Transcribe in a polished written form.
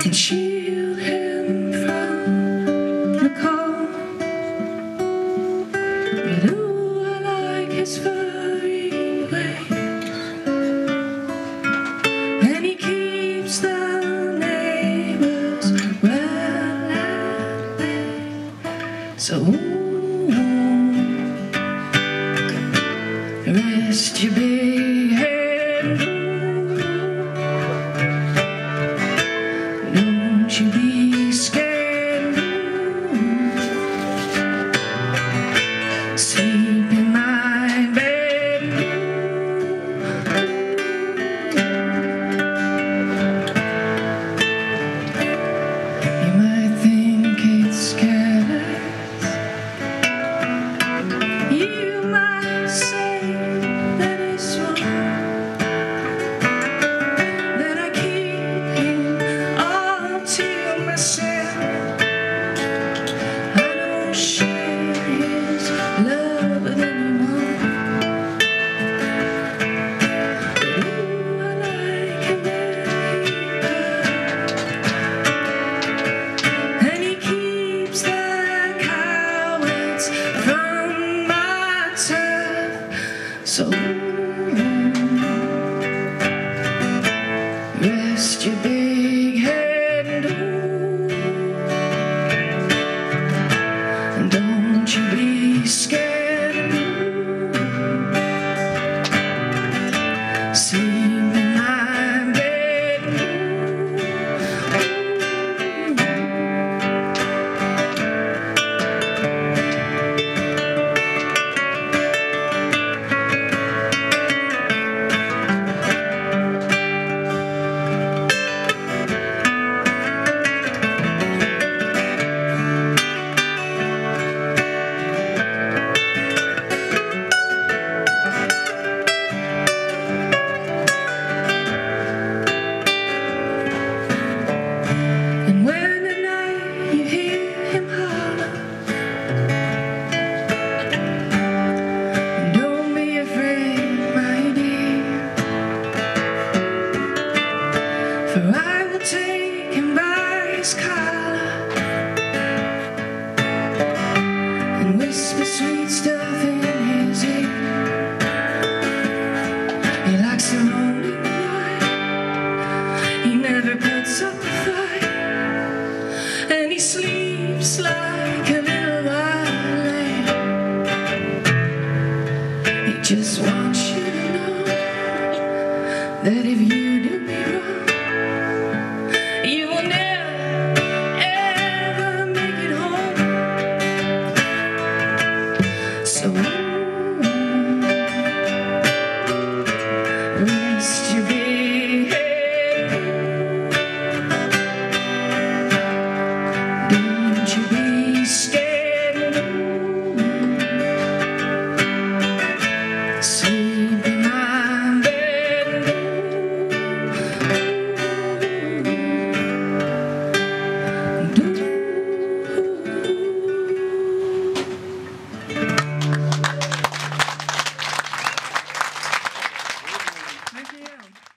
to shield him from the cold. But ooh, I like his furry ways, and he keeps the neighbors well at bay. So ooh, rest your big head. Don't you be scared, ooh. Sleep in my bed, ooh. You might think it's careless, you might say that it's wrong, so rest your big head and don't you be scared, sleep in my bed, for I will take him by his collar and whisper sweet stuff in his ear. He likes a lonely boy, he never puts up a fight, and he sleeps like a little while late. He just wants you to know that if you do me wrong, rest your big head, don't you be scared, sleep in my bed, Thank you.